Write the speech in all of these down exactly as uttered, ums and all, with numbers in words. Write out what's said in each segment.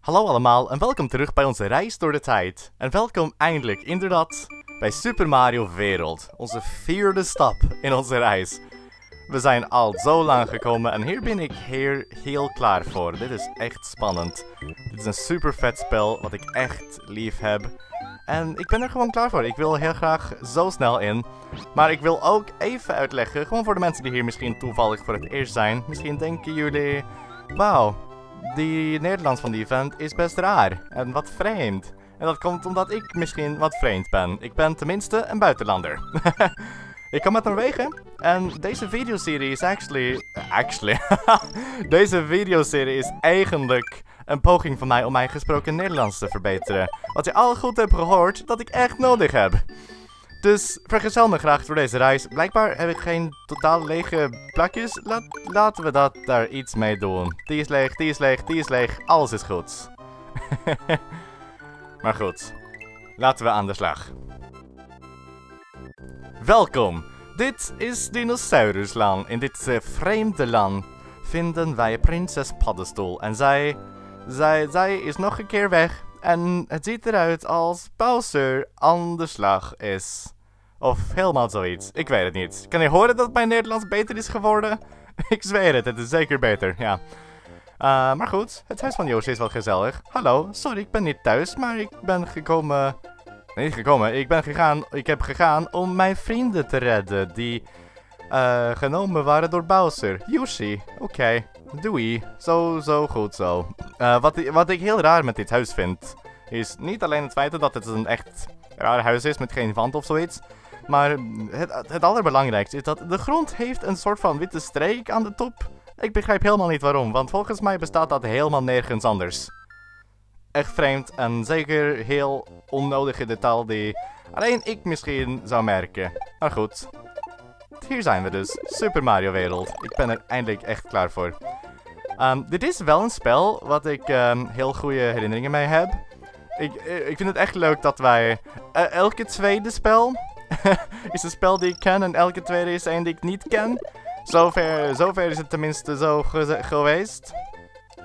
Hallo allemaal en welkom terug bij onze reis door de tijd. En welkom eindelijk, inderdaad, bij Super Mario Wereld. Onze vierde stap in onze reis. We zijn al zo lang gekomen en hier ben ik heel, heel klaar voor. Dit is echt spannend. Dit is een super vet spel wat ik echt lief heb. En ik ben er gewoon klaar voor. Ik wil heel graag zo snel in. Maar ik wil ook even uitleggen, gewoon voor de mensen die hier misschien toevallig voor het eerst zijn. Misschien denken jullie, wauw, die Nederlands van die event is best raar. En wat vreemd. En dat komt omdat ik misschien wat vreemd ben. Ik ben tenminste een buitenlander. Ik kom uit Noorwegen. En deze videoserie is actually... Actually... deze videoserie is eigenlijk een poging van mij om mijn gesproken Nederlands te verbeteren. Wat je al goed hebt gehoord, dat ik echt nodig heb. Dus vergezel me graag door deze reis. Blijkbaar heb ik geen totaal lege plakjes. Laat, laten we dat daar iets mee doen. Die is leeg, die is leeg, die is leeg. Alles is goed. Maar goed, laten we aan de slag. Welkom. Dit is Dinosaurusland. In dit uh, vreemde land vinden wij Prinses Paddenstoel. En zij, zij, zij is nog een keer weg. En het ziet eruit als Bowser aan de slag is. Of helemaal zoiets. Ik weet het niet. Kan je horen dat mijn Nederlands beter is geworden? Ik zweer het, het is zeker beter, ja. Uh, maar goed, het huis van Yoshi is wel gezellig. Hallo, sorry, ik ben niet thuis, maar ik ben gekomen... Nee, niet gekomen. Ik ben gegaan... Ik heb gegaan om mijn vrienden te redden die uh, genomen waren door Bowser. Yoshi, oké. Okay. Doei. Zo, zo, goed zo. Uh, wat, wat ik heel raar met dit huis vind, is niet alleen het feit dat het een echt raar huis is met geen wand of zoiets. Maar het, het allerbelangrijkste is dat de grond heeft een soort van witte streek aan de top. Ik begrijp helemaal niet waarom, want volgens mij bestaat dat helemaal nergens anders. Echt vreemd en zeker heel onnodige detail die alleen ik misschien zou merken. Maar goed. Hier zijn we dus. Super Mario Wereld. Ik ben er eindelijk echt klaar voor. Um, dit is wel een spel wat ik um, heel goede herinneringen mee heb. Ik, ik vind het echt leuk dat wij... Uh, elke tweede spel is een spel die ik ken en elke tweede is een die ik niet ken. Zover, zover is het tenminste zo ge geweest.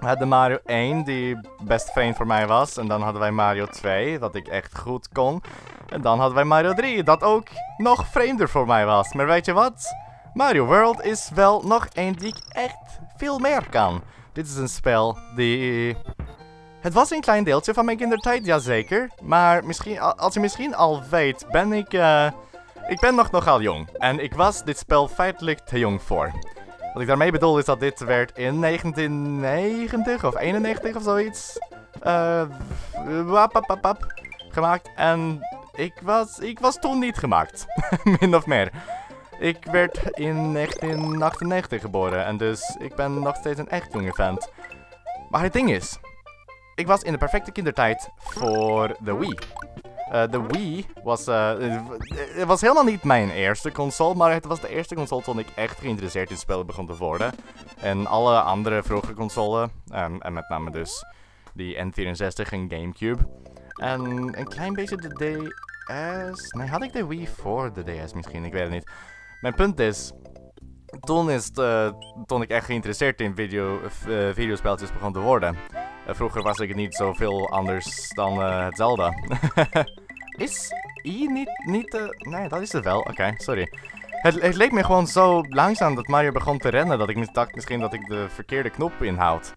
We hadden Mario één, die best vreemd voor mij was. En dan hadden wij Mario twee, dat ik echt goed kon. En dan hadden wij Mario drie, dat ook nog vreemder voor mij was. Maar weet je wat? Mario World is wel nog één die ik echt veel meer kan. Dit is een spel die... Het was een klein deeltje van mijn kindertijd, jazeker. Maar misschien, als je misschien al weet, ben ik... Uh... Ik ben nog nogal jong. En ik was dit spel feitelijk te jong voor. Wat ik daarmee bedoel is dat dit werd in negentien negentig of eenennegentig of zoiets uh, wap, wap, wap, wap, gemaakt. En ik was, ik was toen niet gemaakt. Min of meer. Ik werd in negentien achtennegentig geboren en dus ik ben nog steeds een echt jonge vent. Maar het ding is, ik was in de perfecte kindertijd voor de Wii. Uh, de Wii was, uh, het was helemaal niet mijn eerste console, maar het was de eerste console toen ik echt geïnteresseerd in spellen begon te worden. En alle andere vroege consoles, um, en met name dus die N vierenzestig en Gamecube. En een klein beetje de D S... Nee, had ik de Wii voor de D S misschien? Ik weet het niet. Mijn punt is, toen, is het, uh, toen ik echt geïnteresseerd in video, uh, videospeltjes begon te worden... Vroeger was ik niet zoveel anders dan uh, hetzelfde. Is I niet... niet uh, nee, dat is het wel. Oké, okay, sorry. Het, het leek me gewoon zo langzaam dat Mario begon te rennen dat ik dacht misschien dat ik de verkeerde knop inhoud.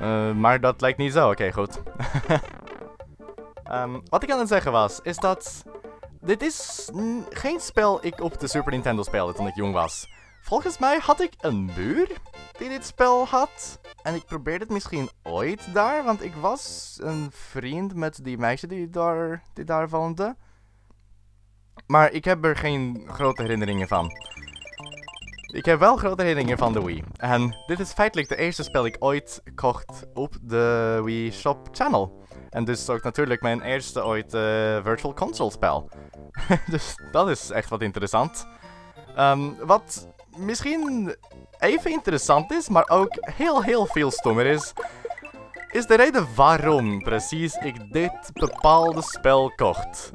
Uh, maar dat lijkt niet zo. Oké, okay, goed. um, wat ik aan het zeggen was, is dat... Dit is geen spel ik op de Super Nintendo speelde toen ik jong was. Volgens mij had ik een buur die dit spel had... En ik probeerde het misschien ooit daar, want ik was een vriend met die meisje die daar, die daar woonde. Maar ik heb er geen grote herinneringen van. Ik heb wel grote herinneringen van de Wii. En dit is feitelijk de eerste spel ik ooit kocht op de Wii Shop Channel. En dus ook natuurlijk mijn eerste ooit uh, Virtual Console spel. Dus dat is echt wat interessant. Um, wat misschien... even interessant is, maar ook heel heel veel stommer is, is de reden waarom precies ik dit bepaalde spel kocht.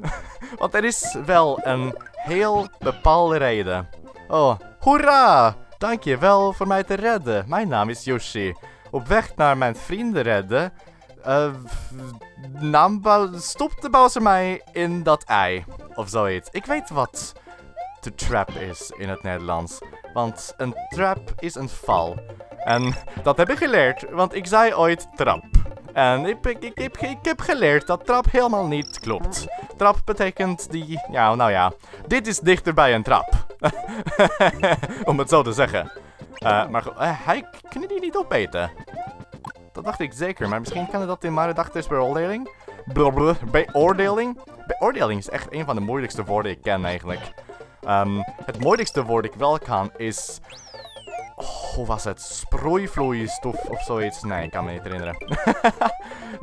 Want er is wel een heel bepaalde reden. Oh, hoera! Dankjewel voor mij te redden. Mijn naam is Yoshi. Op weg naar mijn vrienden redden Uh, nam stopte Bowser mij in dat ei. Of zoiets. Ik weet wat de trap is in het Nederlands. Want een trap is een val. En dat heb ik geleerd, want ik zei ooit trap. En ik, ik, ik, ik, ik heb geleerd dat trap helemaal niet klopt. Trap betekent die... Ja, nou ja. Dit is dichter bij een trap. Om het zo te zeggen. Uh, maar uh, hij kan die niet opeten. Dat dacht ik zeker, maar misschien kan dat in mijn dagtersbeoordeling. Beoordeling? Beoordeling is echt een van de moeilijkste woorden ik ken eigenlijk. Um, het moeilijkste woord ik wel kan is... Oh, was het? Sproeivloeistof of zoiets? Nee, ik kan me niet herinneren.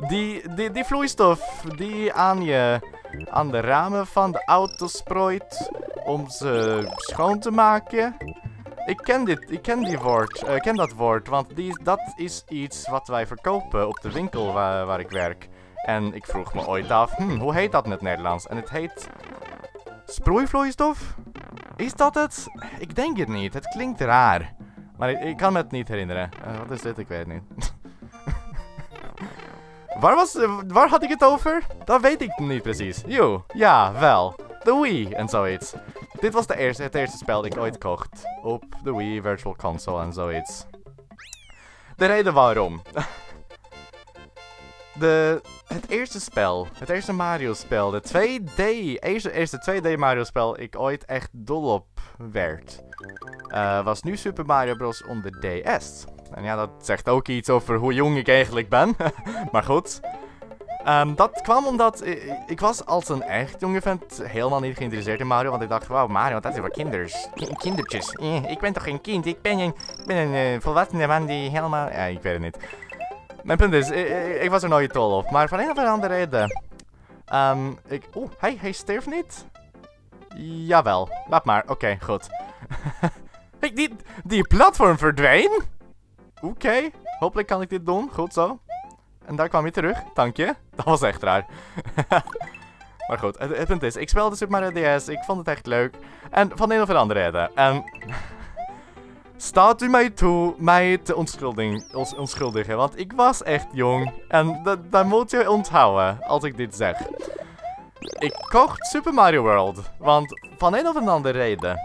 die, die, die vloeistof die aan, je, aan de ramen van de auto strooit om ze schoon te maken. Ik ken dit, ik ken die woord, uh, ken dat woord, want die, dat is iets wat wij verkopen op de winkel waar, waar ik werk. En ik vroeg me ooit af, hm, hoe heet dat in het Nederlands? En het heet... sproeivloeistof? Is dat het? Ik denk het niet, het klinkt raar. Maar ik, ik kan me het niet herinneren. Uh, wat is dit? Ik weet het niet. waar, was, uh, waar had ik het over? Dat weet ik niet precies. Jo, ja, wel. De Wii en zoiets. Dit was de eerste, het eerste spel dat ik ooit kocht. Op de Wii Virtual Console en zoiets. De reden waarom. de, het eerste spel. Het eerste Mario spel. De twee D. Eerste, eerste twee D Mario spel ik ooit echt dol op werd. Uh, was New Super Mario Bros. Op de D S. En ja, dat zegt ook iets over hoe jong ik eigenlijk ben. maar goed. Um, dat kwam omdat ik, ik was als een echt jonge vent helemaal niet geïnteresseerd in Mario. Want ik dacht, wauw, Mario, dat is voor kinders. Ki kindertjes. Eh, ik ben toch geen kind? Ik ben een, ik ben een uh, volwassene man die helemaal... Ja, ik weet het niet. Mijn punt is, ik, ik, ik was er nooit dol op. Maar van een of andere reden... Um, ik... Oeh, hij, hij sterft niet? Jawel. Laat maar. Oké, okay, goed. Kijk, die, die platform verdween? Oké. Okay. Hopelijk kan ik dit doen. Goed zo. En daar kwam hij terug. Dank je. Dat was echt raar. maar goed, het, het punt is, ik speelde Super Mario D S. Ik vond het echt leuk. En van een of andere reden. En staat u mij toe mij te ons, onschuldigen. Want ik was echt jong. En dat moet je onthouden als ik dit zeg. Ik kocht Super Mario World. Want van een of andere reden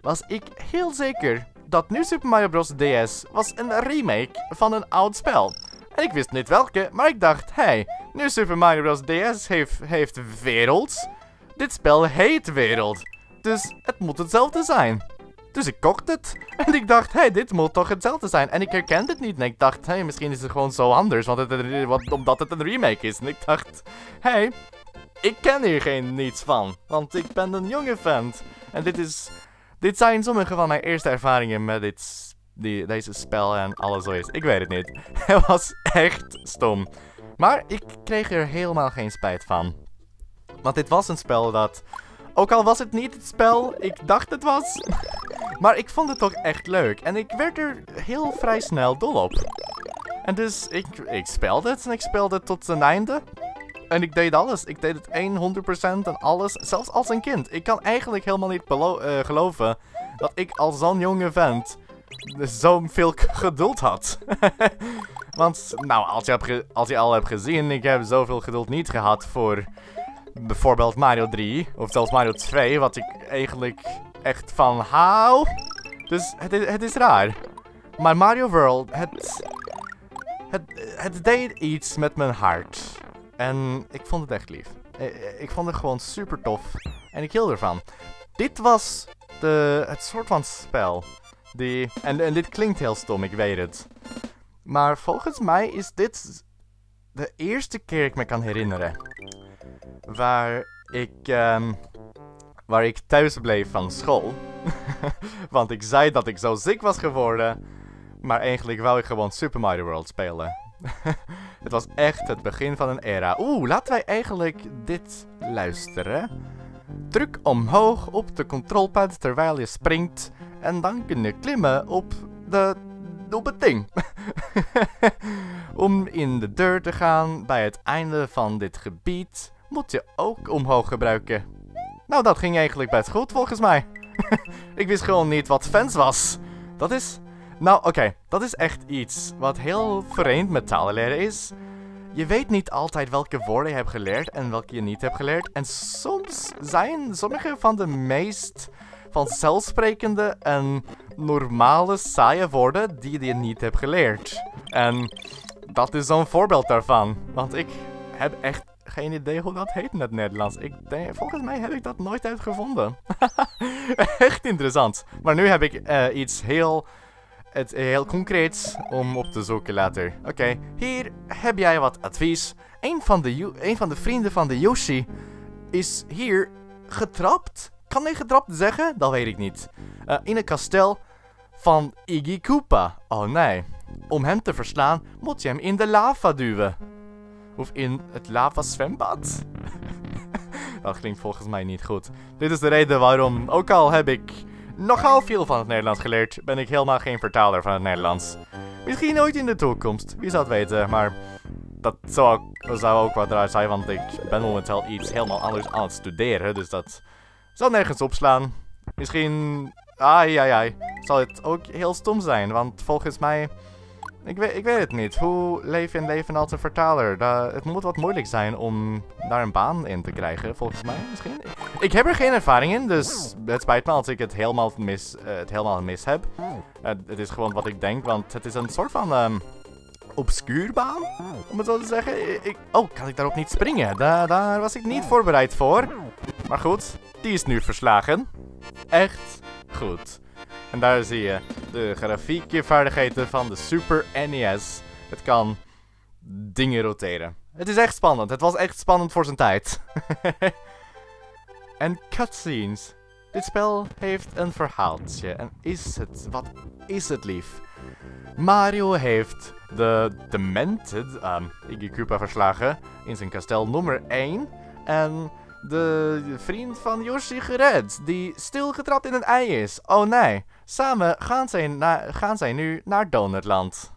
was ik heel zeker dat New Super Mario Bros. D S was een remake van een oud spel. En ik wist niet welke, maar ik dacht, hey, New Super Mario Bros. D S heeft, heeft wereld. Dit spel heet wereld. Dus het moet hetzelfde zijn. Dus ik kocht het. En ik dacht, hey, dit moet toch hetzelfde zijn. En ik herkende het niet. En ik dacht, hey, misschien is het gewoon zo anders, want het, wat, omdat het een remake is. En ik dacht, hey, ik ken hier geen niets van. Want ik ben een jonge vent. En dit is... Dit zijn sommige van mijn eerste ervaringen met dit... Die, deze spel en alles zo is. Ik weet het niet. Het was echt stom. Maar ik kreeg er helemaal geen spijt van. Want dit was een spel dat... Ook al was het niet het spel ik dacht het was. maar ik vond het toch echt leuk. En ik werd er heel vrij snel dol op. En dus ik, ik speelde het. En ik speelde het tot zijn einde. En ik deed alles. Ik deed het honderd procent en alles. Zelfs als een kind. Ik kan eigenlijk helemaal niet uh, geloven dat ik als zo'n jonge vent... zoveel geduld had. Want, nou, als je, hebt als je al hebt gezien, ik heb zoveel geduld niet gehad voor bijvoorbeeld Mario drie, of zelfs Mario twee, wat ik eigenlijk echt van hou. Dus het is, het is raar. Maar Mario World, het, het, het deed iets met mijn hart. En ik vond het echt lief. Ik vond het gewoon super tof. En ik hield ervan. Dit was de, het soort van spel... Die, en, en dit klinkt heel stom, ik weet het. Maar volgens mij is dit de eerste keer ik me kan herinneren. Waar ik, um, waar ik thuis bleef van school. Want ik zei dat ik zo ziek was geworden. Maar eigenlijk wou ik gewoon Super Mario World spelen. het was echt het begin van een era. Oeh, laten wij eigenlijk dit luisteren. Druk omhoog op de controlpad terwijl je springt. En dan kun je klimmen op, de, op het ding. Om in de deur te gaan bij het einde van dit gebied moet je ook omhoog gebruiken. Nou, dat ging eigenlijk best goed volgens mij. Ik wist gewoon niet wat fans was. Dat is... Nou, oké. Okay, dat is echt iets wat heel vreemd met talen leren is. Je weet niet altijd welke woorden je hebt geleerd en welke je niet hebt geleerd. En soms zijn sommige van de meest vanzelfsprekende en normale saaie woorden die je niet hebt geleerd. En dat is zo'n voorbeeld daarvan. Want ik heb echt geen idee hoe dat heet in het Nederlands. Ik denk, volgens mij heb ik dat nooit uitgevonden. Echt interessant. Maar nu heb ik uh, iets heel... Het heel concreets om op te zoeken later. Oké, okay, hier heb jij wat advies. Een van, de een van de vrienden van de Yoshi is hier getrapt. Kan hij getrapt zeggen? Dat weet ik niet. Uh, in het kastel van Iggy Koopa. Oh nee. Om hem te verslaan moet je hem in de lava duwen. Of in het lava zwembad. Dat klinkt volgens mij niet goed. Dit is de reden waarom, ook al heb ik... nogal veel van het Nederlands geleerd, ben ik helemaal geen vertaler van het Nederlands. Misschien nooit in de toekomst, wie zou het weten, maar dat zou, zou ook wat raar zijn, want ik ben momenteel iets helemaal anders aan het studeren, dus dat zal nergens opslaan. Misschien, ai ai ai, zal het ook heel stom zijn, want volgens mij, ik weet, ik weet het niet, hoe leef je een leven als een vertaler? Da, het moet wat moeilijk zijn om daar een baan in te krijgen, volgens mij, misschien. Ik heb er geen ervaring in, dus het spijt me als ik het helemaal mis, uh, het helemaal mis heb. Uh, het is gewoon wat ik denk, want het is een soort van um, obscuur baan, om het zo te zeggen. Ik, oh, kan ik daarop niet springen? Da, daar was ik niet voorbereid voor. Maar goed, die is nu verslagen. Echt goed. En daar zie je de grafiekvaardigheden van de Super N E S. Het kan dingen roteren. Het is echt spannend. Het was echt spannend voor zijn tijd. En cutscenes. Dit spel heeft een verhaaltje. En is het, wat is het lief? Mario heeft de demented, um, Iggy Koopa verslagen in zijn kastel nummer één. En de vriend van Yoshi gered, die stil getrapt in een ei is. Oh nee, samen gaan zij, na gaan zij nu naar Donutland.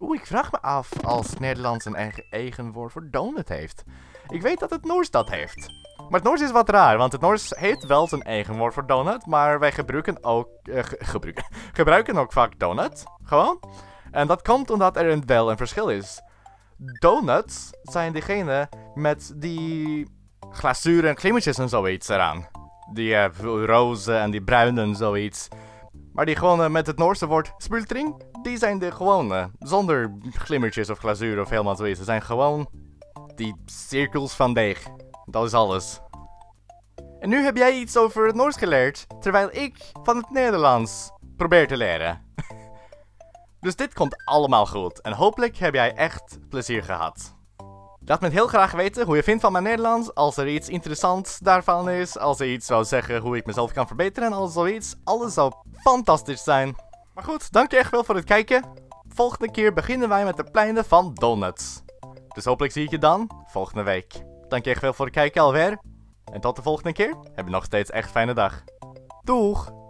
Oeh, ik vraag me af als Nederlands een eigen, eigen woord voor donut heeft. Ik weet dat het Noors dat heeft. Maar het Noors is wat raar, want het Noors heeft wel zijn eigen woord voor donut, maar wij gebruiken ook, eh, ge gebruiken, gebruiken ook vaak donut, gewoon. En dat komt omdat er een, wel een verschil is. Donuts zijn degene met die glazuur en klimmetjes en zoiets eraan. Die eh, roze en die bruine en zoiets. Maar die gewone met het Noorse woord spultring, die zijn de gewone. Zonder glimmertjes of glazuur of helemaal zoiets. Ze zijn gewoon die cirkels van deeg. Dat is alles. En nu heb jij iets over het Noors geleerd, terwijl ik van het Nederlands probeer te leren. Dus dit komt allemaal goed. En hopelijk heb jij echt plezier gehad. Laat me heel graag weten hoe je vindt van mijn Nederlands. Als er iets interessants daarvan is. Als er iets zou zeggen hoe ik mezelf kan verbeteren. Als zoiets. Alles zou fantastisch zijn. Maar goed, dank je echt wel voor het kijken. Volgende keer beginnen wij met de pleinen van donuts. Dus hopelijk zie ik je dan volgende week. Dank je echt wel voor het kijken alweer. En tot de volgende keer. Heb je nog steeds echt fijne dag. Doeg!